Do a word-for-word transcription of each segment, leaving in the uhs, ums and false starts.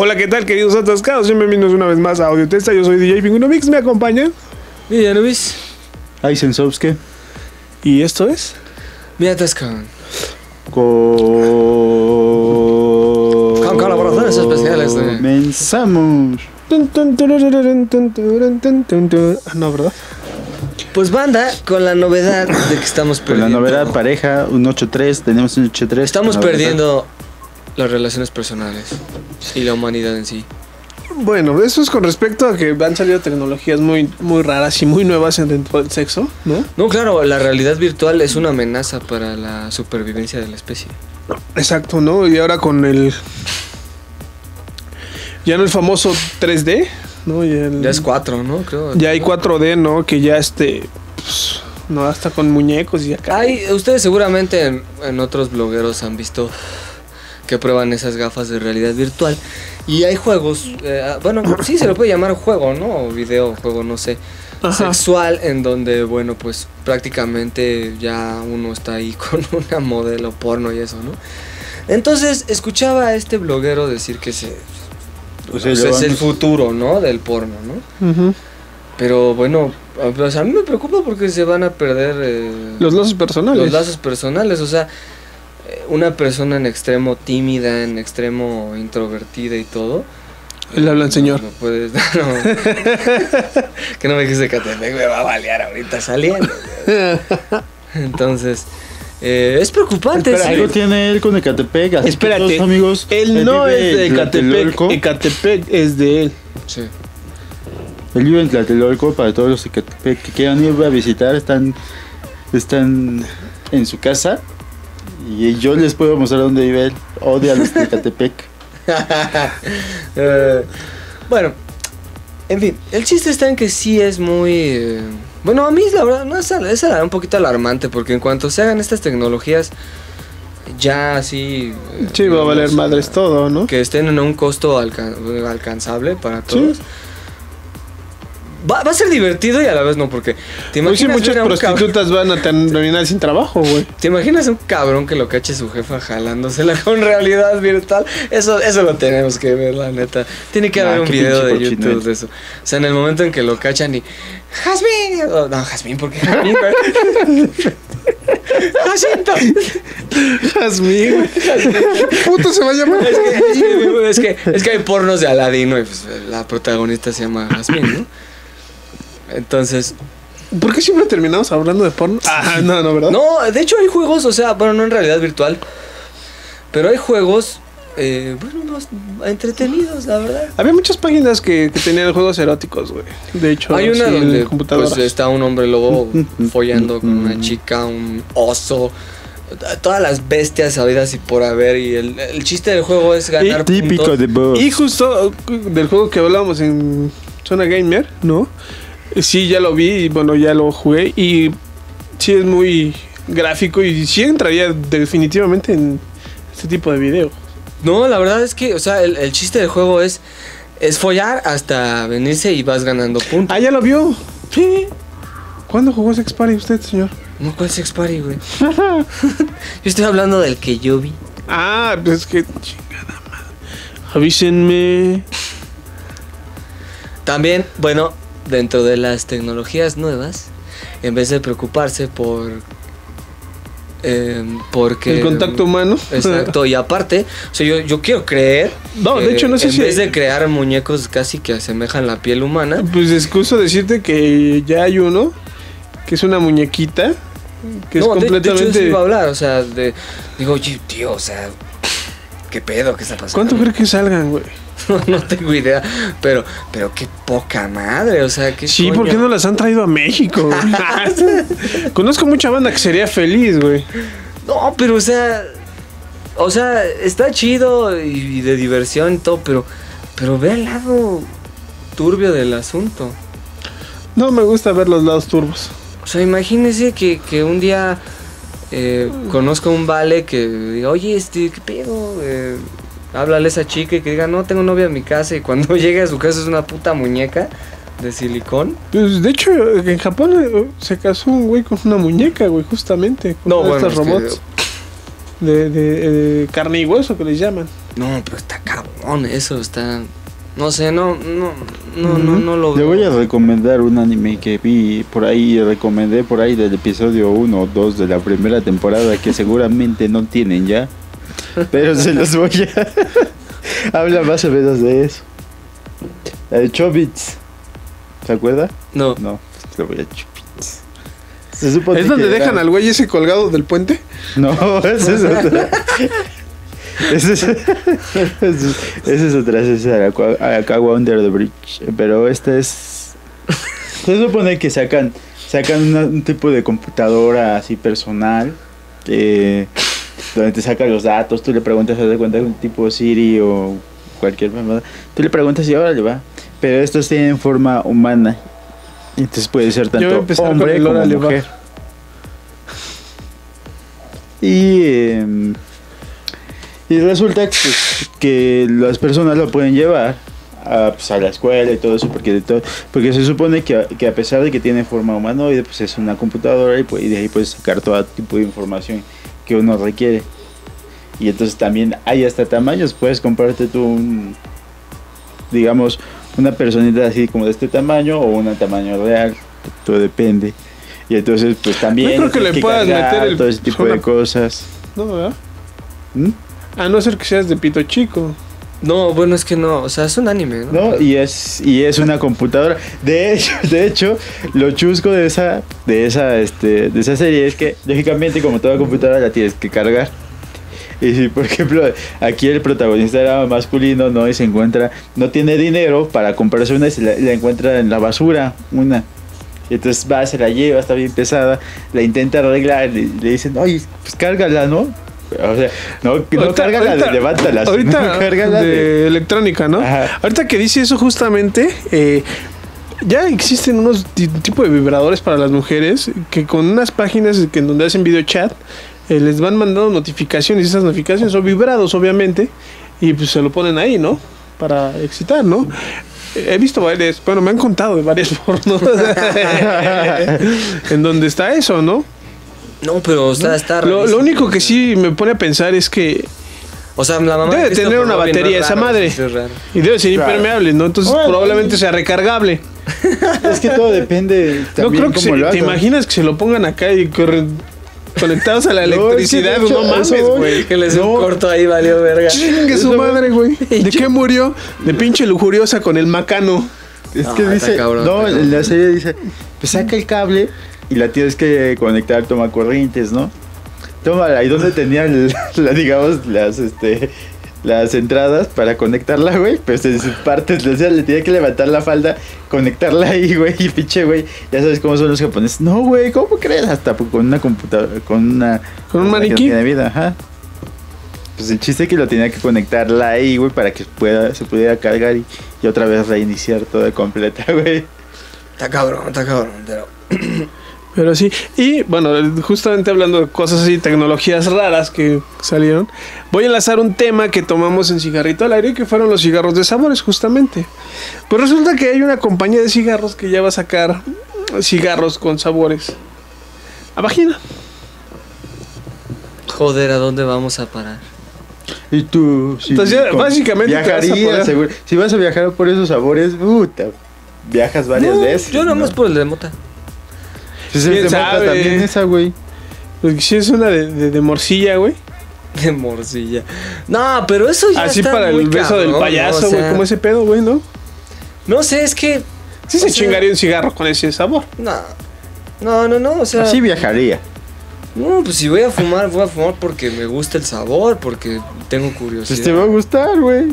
Hola, ¿qué tal, queridos atascados? Bienvenidos una vez más a Audio Testa. Yo soy D J Pinguno Mix, me acompaña Mira Luis Aysensovske. Y esto es Me Atascan, Con, Con colaboraciones especiales de... Comenzamos. No, ¿verdad? Pues banda, con la novedad de que estamos perdiendo. Con la novedad pareja, un ocho tres, tenemos un ocho tres. Estamos perdiendo las relaciones personales y la humanidad en sí. Bueno, eso es con respecto a que han salido tecnologías muy, muy raras y muy nuevas dentro del sexo, ¿no? No, claro, la realidad virtual es una amenaza para la supervivencia de la especie. Exacto, ¿no? Y ahora con el... ya no el famoso tres D, ¿no? Y el... ya es cuatro, ¿no? Creo. Ya hay cuatro D, ¿no? Que ya este... pues, no, hasta con muñecos y acá. Ay, ustedes seguramente en, en otros blogueros han visto que prueban esas gafas de realidad virtual. Y hay juegos, eh, bueno, sí se lo puede llamar juego, ¿no? O video, juego, no sé. Ajá. Sexual, en donde, bueno, pues prácticamente ya uno está ahí con una modelo porno y eso, ¿no? Entonces, escuchaba a este bloguero decir que se... pues no, es el futuro, ¿no? Del porno, ¿no? Uh-huh. Pero bueno, pues a mí me preocupa porque se van a perder... Eh, los lazos personales. Los lazos personales, o sea... una persona en extremo tímida, en extremo introvertida y todo. Él habla al no, señor. No puedes. No. Que no me dijiste que Ecatepec me va a balear ahorita saliendo. Entonces, eh, es preocupante. Espera, sí. Algo tiene él con Ecatepec. Así espérate, que todos, amigos, él no es de Ecatepec. Ecatepec es de él. Sí. Él vive en Tlatelolco. Para todos los Ecatepec que quieran ir a visitar, están, están en su casa. Y yo les puedo mostrar dónde vive él. Odia a los de Ecatepec. eh, Bueno, en fin, el chiste está en que sí es muy... Eh, bueno, a mí la verdad no es, es un poquito alarmante, porque en cuanto se hagan estas tecnologías ya así... Eh, sí, va a valer madres todo, ¿no? Que estén en un costo alca alcanzable para todos. ¿Sí? Va, va a ser divertido y a la vez no, porque te imaginas... Hoy sí muchas prostitutas van a terminar sin trabajo, güey. ¿Te imaginas un cabrón que lo cache su jefa jalándosela con realidad virtual? Eso, eso lo tenemos que ver, la neta. Tiene que nah, haber un video de YouTube chinel. de eso. O sea, en el momento en que lo cachan y... ¡Jazmín! Oh, no, Jazmín, porque Jazmín, güey. ¡Jacinto! ¡Jazmín, güey! ¡Puto se va a llamar! Es que, es que, es que hay pornos de Aladino y pues la protagonista se llama Jazmín, ¿no? Entonces, ¿por qué siempre terminamos hablando de porno? Ah, no, no, ¿verdad? No, de hecho hay juegos, o sea, bueno, no en realidad virtual, pero hay juegos, eh, bueno, entretenidos, la verdad. Había muchas páginas que, que tenían juegos eróticos, güey. De hecho, hay una donde pues, está un hombre lobo follando con una chica, un oso, todas las bestias sabidas y por haber, y el, el chiste del juego es ganar típico puntos. De boss. Y justo del juego que hablábamos en Zona Gamer, ¿no? Sí, ya lo vi y bueno, ya lo jugué y sí es muy gráfico y sí entraría definitivamente en este tipo de video. No, la verdad es que, o sea, el, el chiste del juego es es follar hasta venirse y vas ganando puntos. Ah, ¿ya lo vio? Sí. ¿Cuándo jugó Sex Party usted, señor? No, ¿cuál Sex Party, güey? Yo estoy hablando del que yo vi. Ah, pues que chingada madre. Avísenme. También, bueno... dentro de las tecnologías nuevas, en vez de preocuparse por eh, porque el contacto humano, exacto, y aparte, o sea, yo, yo quiero creer, no, que de hecho no sé en si vez de crear muñecos casi que asemejan la piel humana, pues excuso decirte que ya hay uno que es una muñequita que no, es completamente de, de hecho iba a hablar, o sea, de, digo, oye, tío, o sea, qué pedo, qué está pasando. ¿Cuánto crees que salgan, güey? No, no tengo idea, pero pero qué poca madre, o sea, qué sí, coño. ¿Por qué no las han traído a México? Conozco mucha banda que sería feliz, güey. No, pero o sea, o sea, está chido y, y de diversión y todo, pero pero ve al lado turbio del asunto. No me gusta ver los lados turbios. O sea, imagínese que, que un día eh, conozco a un vale que diga, oye, este, qué pedo, eh, háblale a esa chica y que diga, no, tengo novia en mi casa. Y cuando llegue a su casa es una puta muñeca de silicón. Pues de hecho, en Japón se casó un güey con una muñeca, güey, justamente. Con no, bueno, estos robots que... de, de, de carne y hueso que les llaman. No, pero está cabrón, eso está... No sé, no, no, no, uh-huh. no, no lo veo. Te voy a recomendar un anime que vi por ahí, recomendé por ahí del episodio uno o dos de la primera temporada que seguramente no tienen ya, pero se los voy a... Habla más o menos de eso. El Chobits, ¿se acuerda? No. No, te voy a Chobits. Se supone ¿Es donde que dejan era... al güey ese colgado del puente? No, ese es otra. Esa es, es otra, es Arakawa Under the Bridge. Pero esta es... Se supone que sacan sacan una, un tipo de computadora así personal, eh, donde te sacan los datos. Tú le preguntas, haz de cuenta, un tipo Siri o cualquier mamada. Tú le preguntas y ahora le va. Pero estos tienen forma humana. Entonces puede ser tanto hombre como mujer. Y... Eh, Y resulta pues, que las personas lo pueden llevar a, pues, a la escuela y todo eso, porque, de todo, porque se supone que a, que a pesar de que tiene forma humanoide, pues es una computadora y, pues, y de ahí puedes sacar todo tipo de información que uno requiere. Y entonces también hay hasta tamaños, puedes comprarte tú, un, digamos, una personita así como de este tamaño o un tamaño real, todo depende. Y entonces pues también... No creo que le que puedas cargar, meter el... todo ese tipo una... de cosas. No, ¿verdad? ¿Mm? A no ser que seas de pito chico. No, bueno, es que no, o sea, es un anime, ¿no? No, y es, y es una computadora. De hecho, de hecho, lo chusco de esa, de esa, este, de esa serie es que, lógicamente, como toda computadora la tienes que cargar. Y si, por ejemplo, aquí el protagonista era masculino, ¿no? Y se encuentra, no tiene dinero para comprarse una y se la, la encuentra en la basura, una. Y entonces va, se la lleva, está bien pesada, la intenta arreglar, le, le dicen, oye, pues cárgala, ¿no? O sea, no, no ahorita, cárgala, ahorita, de, levántalas. Ahorita no, cárgala de, de electrónica, ¿no? Ajá. Ahorita que dice eso justamente, eh, ya existen unos t- tipo de vibradores para las mujeres que con unas páginas que en donde hacen video chat, eh, les van mandando notificaciones y esas notificaciones son vibrados, obviamente, y pues se lo ponen ahí, ¿no? Para excitar, ¿no? He visto varias, bueno, me han contado de varias pornos en donde está eso, ¿no? No, pero está... está lo, lo único que sí me pone a pensar es que... O sea, la mamá debe de tener una Robin batería, no esa raro, madre. Es y debe ser raro. Impermeable, ¿no? Entonces bueno, probablemente sea recargable. Es que todo depende también no creo que se, lo ¿te imaginas que se lo pongan acá y corren, conectados a la electricidad? No, es que hecho, no mames, güey. Que les no. corto ahí, valió verga. Chingue su madre, güey. ¿De qué murió? De pinche lujuriosa con el macano. Es no, que dice... Cabrón, no, cabrón. En la serie dice... Pues saca el cable... Y la tienes que conectar, toma corrientes, ¿no? Tómala, ¿y dónde tenían, la, la, digamos, las este las entradas para conectarla, güey? Pues en sus partes, o sea, le tenía que levantar la falda, conectarla ahí, güey, y pinche, güey. Ya sabes cómo son los japoneses. No, güey, ¿cómo crees? Hasta con una computadora, con una... Con un maniquí. De vida, ajá. Pues el chiste es que lo tenía que conectarla ahí, güey, para que pueda, se pudiera cargar y, y otra vez reiniciar todo completa, güey. Está cabrón, está cabrón, pero... Pero sí, y bueno, justamente hablando de cosas así, tecnologías raras que salieron, voy a enlazar un tema que tomamos en Cigarrito al Aire, que fueron los cigarros de sabores, justamente. Pues resulta que hay una compañía de cigarros que ya va a sacar cigarros con sabores a vagina. Joder, ¿a dónde vamos a parar? Y tú, si entonces ya, básicamente viajarías, vas seguro. Si vas a viajar por esos sabores, puta, viajas varias no, veces. Yo nomás no. por el de mota. Pues es de sabe? Mota también esa, güey. Porque si es una de, de, de morcilla, güey. De morcilla. No, pero eso ya así está para muy el beso cabrón, del payaso, güey. O sea, como ese pedo, güey, ¿no? No sé, es que... Sí se sea, chingaría un cigarro con ese sabor. No, no, no, no, o sea... Así viajaría. No, pues si voy a fumar, voy a fumar porque me gusta el sabor, porque tengo curiosidad. Pues te va a gustar, güey.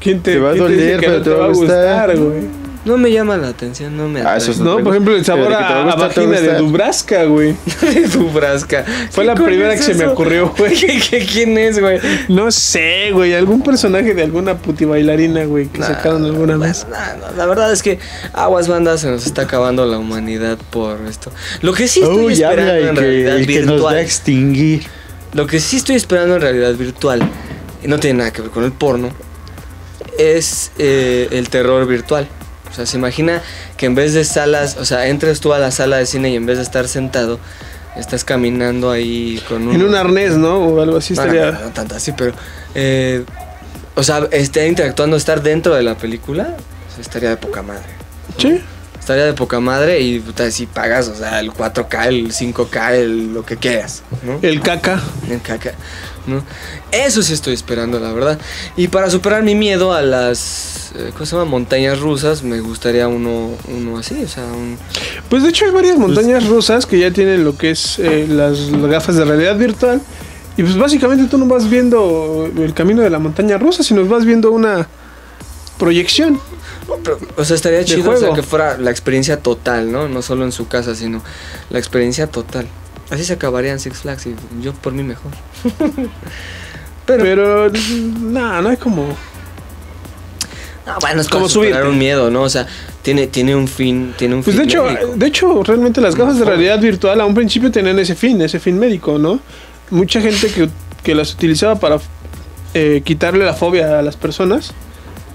¿Quién te, te va a doler, pero no te, te va a gustar, güey? No me llama la atención, no me atrae. Ah, eso es no, por ejemplo, el sabor a, gusta, a vagina de Dubraska, güey. De Dubraska. Fue la primera es que eso? se me ocurrió, güey. ¿Qué, qué, ¿Quién es, güey? No sé, güey. Algún personaje de alguna puti bailarina, güey, que nah, sacaron alguna nah, vez. Nah, nah. La verdad es que aguas bandas, se nos está acabando la humanidad por esto. Lo que sí estoy oh, esperando en que, realidad virtual. Que nos va a extinguir. Lo que sí estoy esperando en realidad virtual, y no tiene nada que ver con el porno, es eh, el terror virtual. O sea, se imagina que en vez de salas, o sea, entres tú a la sala de cine y en vez de estar sentado, estás caminando ahí con un... En un arnés, ¿no? O algo así no, estaría... No, no, no, tanto así, pero... Eh, o sea, estar interactuando, estar dentro de la película, o sea, estaría de poca madre. Sí. Estaría de poca madre y puta, si pagas, o sea, el cuatro K, el cinco K, el, lo que quieras, ¿no? El caca. El caca, ¿no? Eso sí estoy esperando, la verdad. Y para superar mi miedo a las, ¿cómo se llama? Montañas rusas, me gustaría uno, uno así, o sea, un... Pues de hecho hay varias montañas rusas que ya tienen lo que es eh, las gafas de realidad virtual. Y pues básicamente tú no vas viendo el camino de la montaña rusa, sino vas viendo una proyección. O sea, estaría chido, o sea, que fuera la experiencia total, ¿no? No solo en su casa, sino la experiencia total. Así se acabarían Six Flags y yo por mí mejor. Pero, Pero no, no es como... No, bueno, es como subir un miedo, ¿no? O sea, tiene, tiene un fin, tiene un pues fin de hecho, médico. De hecho, realmente las gafas de realidad virtual a un principio tenían ese fin, ese fin médico, ¿no? Mucha gente que, que las utilizaba para eh, quitarle la fobia a las personas.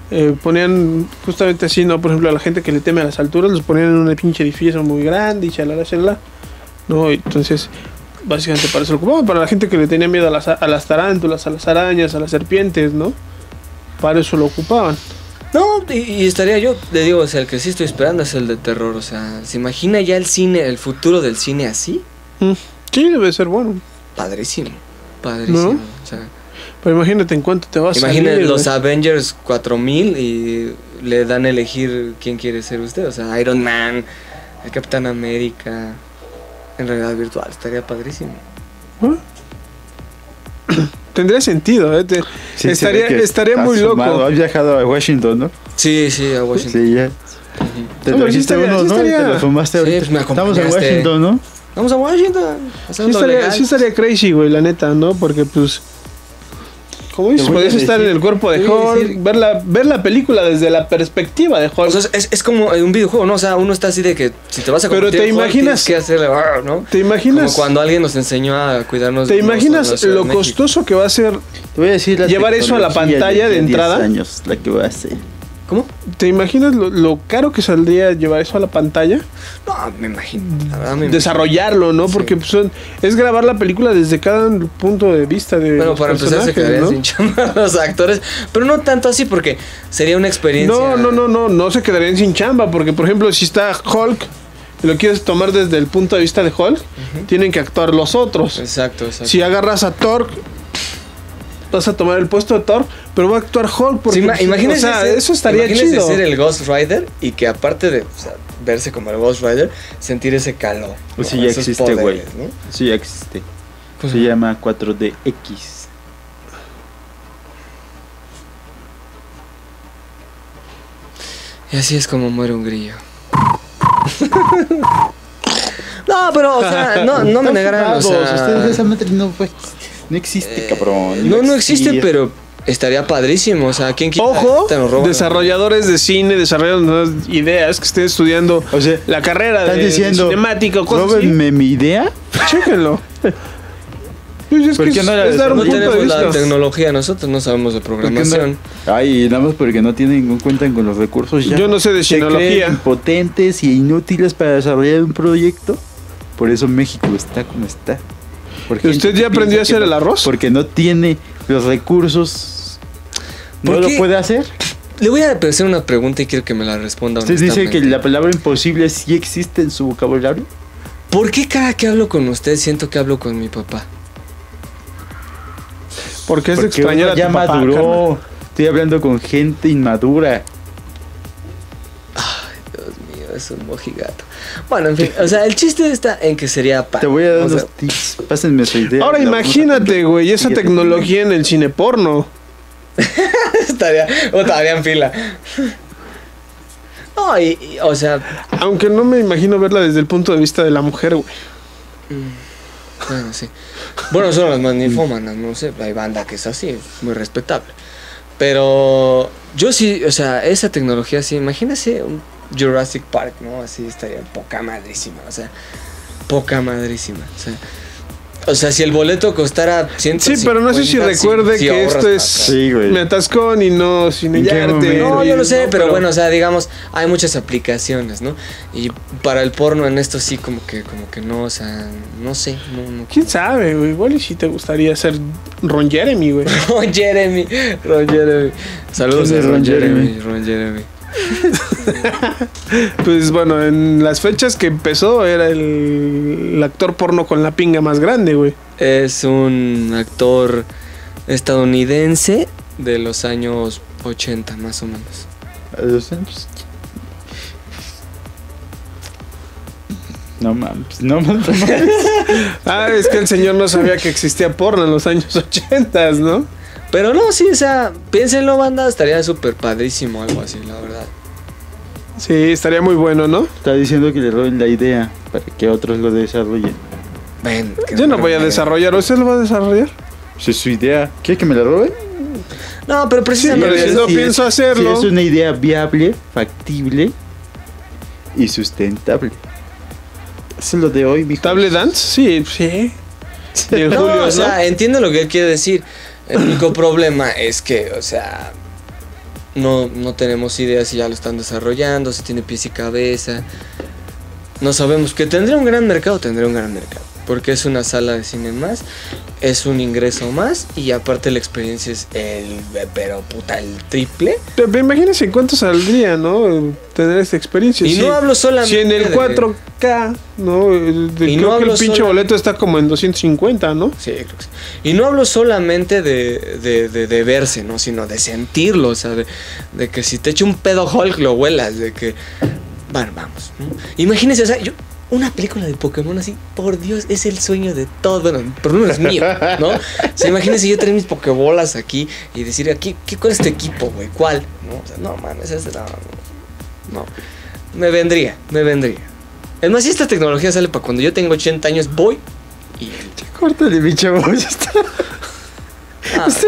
Eh, ponían justamente así, ¿no? Por ejemplo, a la gente que le teme a las alturas, los ponían en un pinche edificio muy grande y chalala, chalala, ¿no? Entonces, básicamente para eso lo ocupaban. Para la gente que le tenía miedo a las, a las tarántulas, a las arañas, a las serpientes, ¿no? Para eso lo ocupaban. No, y, y estaría yo, le digo, o sea, el que sí estoy esperando es el de terror. O sea, ¿se imagina ya el cine, el futuro del cine así? Mm, sí, debe ser bueno. Padrísimo, padrísimo, ¿no? O sea, pero imagínate en cuánto te vas a salir. Imagínate los Avengers cuatro mil y le dan a elegir quién quiere ser usted. O sea, Iron Man, el Capitán América, en realidad virtual. Estaría padrísimo. ¿Eh? Tendría sentido, ¿eh? Te, sí, estaría estaría muy loco. Has viajado a Washington, ¿no? Sí, sí, a Washington. Sí, ya. Te no, trajiste sí uno, sí, ¿no? Estaría... Te lo fumaste ahorita. Sí, pues estamos en Washington, ¿no? Vamos a Washington. Sí estaría, sí estaría crazy, güey, la neta, ¿no? Porque pues... Como dices, podías estar en el cuerpo de Hulk, ver la, ver la película desde la perspectiva de Hulk. O sea, es, es como un videojuego, ¿no? O sea, uno está así de que si te vas a convertir en Hulk, tienes que hacerle, ¿no? ¿Te imaginas? Como cuando alguien nos enseñó a cuidarnos. ¿Te imaginas lo costoso que va a ser llevar eso a la pantalla de entrada? diez años, la que va a ser. ¿Cómo? ¿Te imaginas lo, lo caro que saldría llevar eso a la pantalla? No, me imagino. La verdad, me desarrollarlo, ¿no? Sí. Porque pues, son, es grabar la película desde cada punto de vista de. Bueno, para empezar se quedarían, ¿no?, sin chamba los actores. Pero no tanto así porque sería una experiencia. No, no, no, no, no se quedarían sin chamba. Porque, por ejemplo, si está Hulk y lo quieres tomar desde el punto de vista de Hulk, uh-huh, tienen que actuar los otros. Exacto, exacto. Si agarras a Thor, vas a tomar el puesto de Thor, pero va a actuar Hulk porque, sí, imagínense, o sea, ser, eso estaría chido, ser el Ghost Rider y que aparte de, o sea, verse como el Ghost Rider, sentir ese calor. O si ya existe, güey, ¿no? Sí, ya existe. Pues se, ¿no?, llama cuatro D X. Y así es como muere un grillo. No, pero, o sea, no, no me negarán, o sea, esa matriz no fue. No existe, eh, cabrón. No, no, no existe, existe, pero estaría padrísimo. O sea, ¿quién quita? Ojo, desarrolladores de cine, desarrolladores de ideas que estén estudiando, o sea, la carrera de, diciendo, de cinemático. ¿Róbenme mi idea? Chéquenlo. Es que no, es dar un no punto tenemos de vista. La tecnología, nosotros no sabemos de programación. No, ay, nada más porque no tienen, cuentan con los recursos ya. Yo no sé de tecnología. Impotentes e inútiles para desarrollar un proyecto. Por eso México está como está. ¿Usted ya aprendió a hacer el arroz? Porque no tiene los recursos. ¿No lo puede hacer? Le voy a hacer una pregunta y quiero que me la responda. ¿Usted dice que la palabra imposible sí existe en su vocabulario? ¿Por qué cada que hablo con usted siento que hablo con mi papá? Porque es extrañar a tu papá. Ya maduró. Estoy hablando con gente inmadura. Es un mojigato. Bueno, en fin, o sea, el chiste está en que sería padre. Te voy a dar unos sea... tips. Pásenme su idea. Ahora imagínate, güey, esa tecnología en el cine porno. Estaría, o estaría en fila. No, y, y, o sea, aunque no me imagino verla desde el punto de vista de la mujer, güey. Bueno, sí. Bueno, son las magnifómanas, no sé, hay banda que es así, muy respetable. Pero yo sí, o sea, esa tecnología sí, imagínese un Jurassic Park, ¿no? Así estaría poca madrísima, o sea, poca madrísima, o sea, O sea, si el boleto costara ciento cincuenta. Sí, pero no sé si recuerde si, que si esto es sí, güey. Me atascón y no sin hallarte. No, yo lo sé, no, pero, pero bueno, o sea, digamos, hay muchas aplicaciones, ¿no? Y para el porno en esto sí como que como que no, o sea, no sé. No, no, ¿Quién sabe, güey? Igual y si te gustaría ser Ron Jeremy, güey. Ron Jeremy, Ron Jeremy. Saludos a Ron Jeremy, Ron Jeremy. Pues bueno, en las fechas que empezó era el, el actor porno con la pinga más grande, güey. Es un actor estadounidense de los años ochenta, más o menos. ¿De los años? No mames, no mames. Ah, es que el señor no sabía que existía porno en los años ochenta, ¿no? Pero no, sí, o sea, piénsenlo, banda, estaría súper padrísimo algo así, la verdad. Sí, estaría muy bueno, ¿no? Está diciendo que le roben la idea para que otros lo desarrollen. Ven, yo no voy a desarrollar, ¿usted lo va a desarrollar? Si es su idea. ¿Quiere que me la roben? No, pero precisamente... Sí, pero si no si pienso es, hacerlo... Si es una idea viable, factible y sustentable. Eso es lo de hoy, mijo. ¿Table dance? Sí, sí. No, julio, o sea, ¿no? Entiendo lo que él quiere decir. El único problema es que, o sea, no, no tenemos idea si ya lo están desarrollando, si tiene pies y cabeza. No sabemos. Que tendría un gran mercado, tendría un gran mercado. Porque es una sala de cine más, es un ingreso más y aparte la experiencia es el, pero puta, el triple. Pero imagínense en cuánto saldría, ¿no? Tener esta experiencia. Y si, no hablo solamente si en el de... cuatro K, ¿no? El, de, y creo no que el pinche solamente... boleto está como en doscientos cincuenta, ¿no? Sí, creo que sí. Y no hablo solamente de, de, de, de verse, ¿no? Sino de sentirlo, o sea, de, de que si te echa un pedo Hulk lo huelas, de que... Bueno, vamos, ¿no? Imagínense, o sea, yo... Una película de Pokémon así, por Dios, es el sueño de todos. Bueno, por lo menos mío, ¿no? O sea, imagínense yo traer mis Pokébolas aquí y decir, aquí, ¿qué, ¿cuál es tu equipo, güey? ¿Cuál? No, o sea, no mames, es la... No. Me vendría, me vendría. Es más, si esta tecnología sale para cuando yo tengo ochenta años, voy y... Córtale, mi chavo, ya está. Ah. Usted...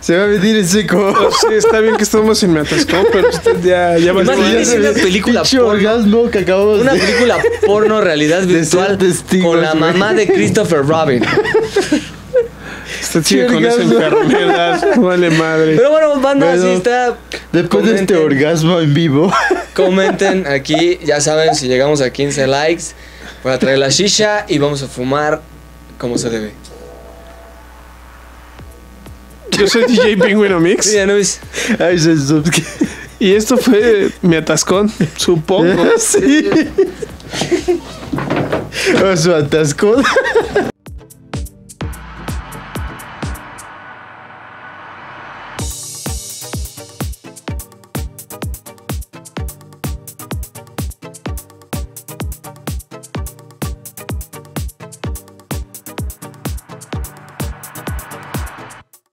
Se va a venir en seco. Sí, está bien que estamos en mi atascón, pero usted ya... ya Imagínese una película porno. Que una de... película porno realidad virtual testigos, con la mamá güey. De Christopher Robin. Usted sigue con esa enfermedad. Vale madre. Pero bueno, banda, bueno, así está. Después comenten, de este orgasmo en vivo. Comenten aquí, ya saben, si llegamos a quince likes, voy a traer la shisha y vamos a fumar como se debe. Yo soy D J Pinguino Mix. Sí, Anubis. Y esto fue mi atascón, supongo. Sí. O su atascón.